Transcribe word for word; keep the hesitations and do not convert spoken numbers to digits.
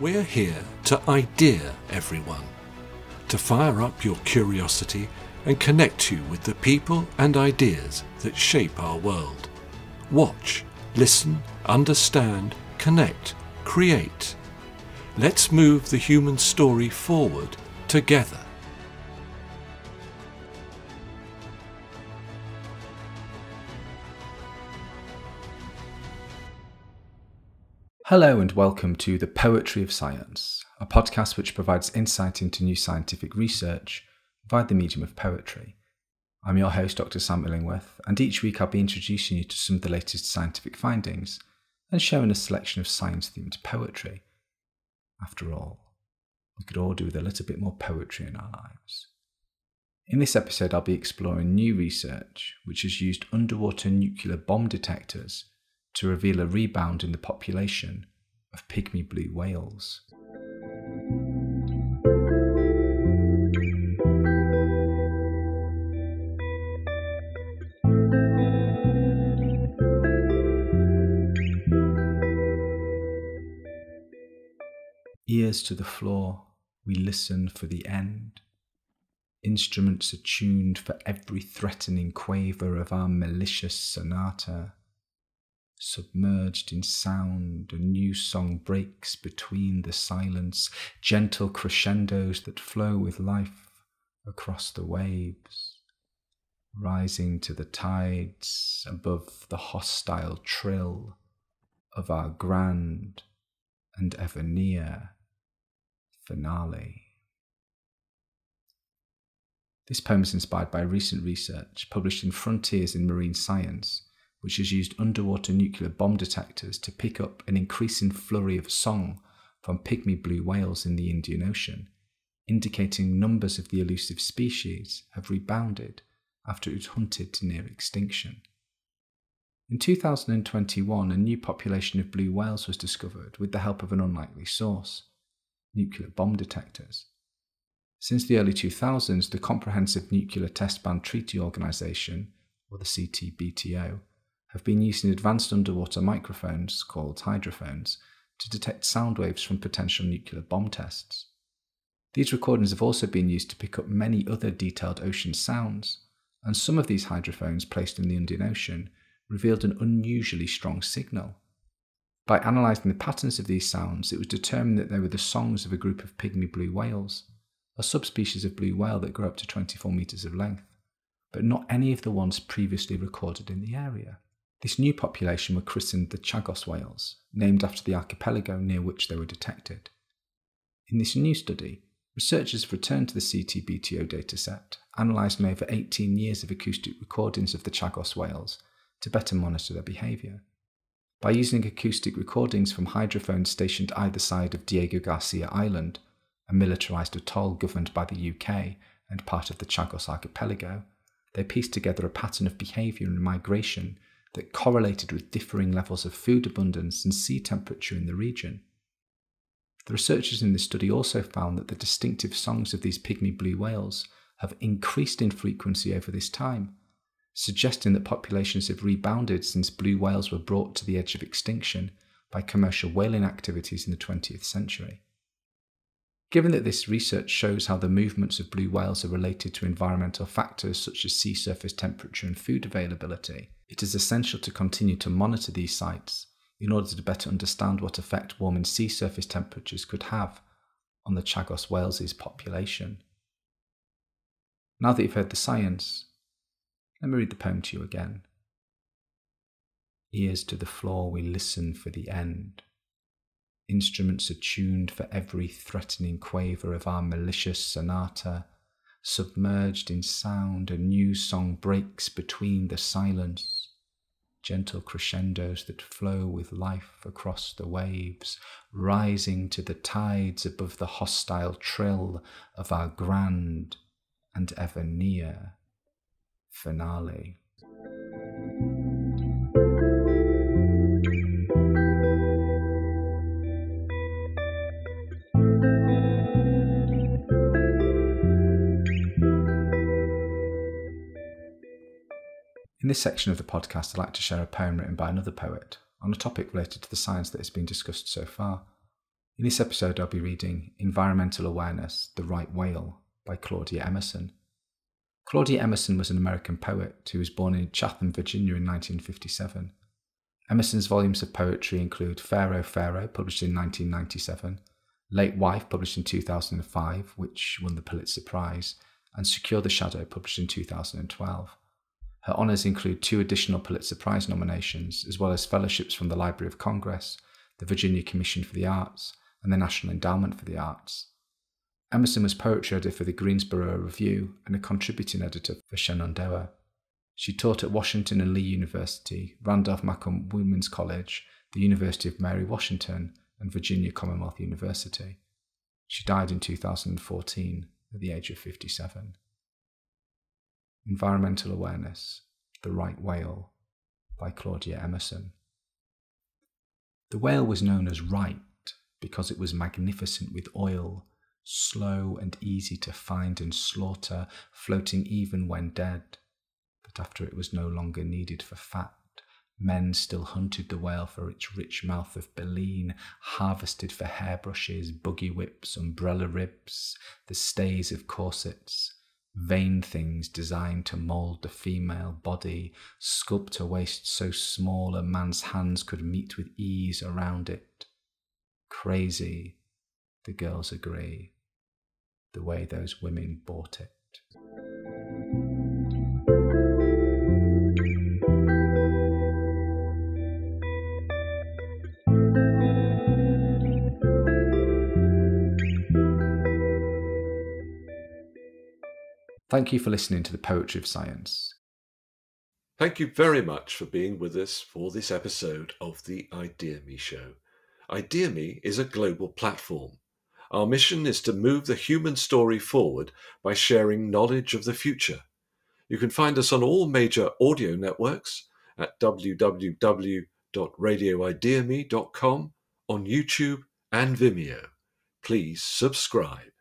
We're here to idea everyone, to fire up your curiosity and connect you with the people and ideas that shape our world. Watch, listen, understand, connect, create. Let's move the human story forward together. Hello and welcome to The Poetry of Science, a podcast which provides insight into new scientific research via the medium of poetry. I'm your host, Doctor Sam Illingworth, and each week I'll be introducing you to some of the latest scientific findings and sharing a selection of science-themed poetry. After all, we could all do with a little bit more poetry in our lives. In this episode, I'll be exploring new research which has used underwater nuclear bomb detectors to reveal a rebound in the population of pygmy blue whales. Ears to the floor, we listen for the end. Instruments are tuned for every threatening quaver of our malicious sonata. Submerged in sound, a new song breaks between the silence, gentle crescendos that flow with life across the waves, rising to the tides above the hostile trill of our grand and ever near finale. This poem is inspired by recent research published in Frontiers in Marine Science, which has used underwater nuclear bomb detectors to pick up an increasing flurry of song from pygmy blue whales in the Indian Ocean, indicating numbers of the elusive species have rebounded after it was hunted to near extinction. In two thousand twenty-one, a new population of blue whales was discovered with the help of an unlikely source, nuclear bomb detectors. Since the early two thousands, the Comprehensive Nuclear Test Ban Treaty Organisation, or the C T B T O, have been used in advanced underwater microphones, called hydrophones, to detect sound waves from potential nuclear bomb tests. These recordings have also been used to pick up many other detailed ocean sounds, and some of these hydrophones placed in the Indian Ocean revealed an unusually strong signal. By analysing the patterns of these sounds, it was determined that they were the songs of a group of pygmy blue whales, a subspecies of blue whale that grow up to twenty-four metres of length, but not any of the ones previously recorded in the area. This new population were christened the Chagos whales, named after the archipelago near which they were detected. In this new study, researchers have returned to the C T B T O dataset, analysing over eighteen years of acoustic recordings of the Chagos whales to better monitor their behaviour. By using acoustic recordings from hydrophones stationed either side of Diego Garcia Island, a militarised atoll governed by the U K and part of the Chagos Archipelago, they pieced together a pattern of behaviour and migration that correlated with differing levels of food abundance and sea temperature in the region. The researchers in this study also found that the distinctive songs of these pygmy blue whales have increased in frequency over this time, suggesting that populations have rebounded since blue whales were brought to the edge of extinction by commercial whaling activities in the twentieth century. Given that this research shows how the movements of blue whales are related to environmental factors such as sea surface temperature and food availability, it is essential to continue to monitor these sites in order to better understand what effect warming sea surface temperatures could have on the Chagos whales' population. Now that you've heard the science, let me read the poem to you again. Ears to the floor, we listen for the end. Instruments are tuned for every threatening quaver of our malicious sonata. Submerged in sound, a new song breaks between the silence, gentle crescendos that flow with life across the waves, rising to the tides above the hostile trill of our grand and ever near finale. In this section of the podcast, I'd like to share a poem written by another poet on a topic related to the science that has been discussed so far. In this episode, I'll be reading Environmental Awareness, The Right Whale by Claudia Emerson. Claudia Emerson was an American poet who was born in Chatham, Virginia in nineteen fifty-seven. Emerson's volumes of poetry include Pharaoh, Pharaoh, published in nineteen ninety-seven, Late Wife, published in two thousand five, which won the Pulitzer Prize, and Secure the Shadow, published in two thousand twelve. Her honours include two additional Pulitzer Prize nominations, as well as fellowships from the Library of Congress, the Virginia Commission for the Arts, and the National Endowment for the Arts. Emerson was poetry editor for the Greensboro Review and a contributing editor for Shenandoah. She taught at Washington and Lee University, Randolph-Macon Woman's College, the University of Mary Washington, and Virginia Commonwealth University. She died in two thousand fourteen at the age of fifty-seven. Environmental Awareness, The Right Whale by Claudia Emerson. The whale was known as right because it was magnificent with oil, slow and easy to find and slaughter, floating even when dead. But after it was no longer needed for fat, men still hunted the whale for its rich mouth of baleen, harvested for hairbrushes, buggy whips, umbrella ribs, the stays of corsets, vain things designed to mould the female body, sculpt a waist so small a man's hands could meet with ease around it. Crazy, the girls agree, the way those women bought it. Thank you for listening to The Poetry of Science. Thank you very much for being with us for this episode of the IdeaMe Show. IdeaMe is a global platform. Our mission is to move the human story forward by sharing knowledge of the future. You can find us on all major audio networks at w w w dot radio idea me dot com, on YouTube and Vimeo. Please subscribe.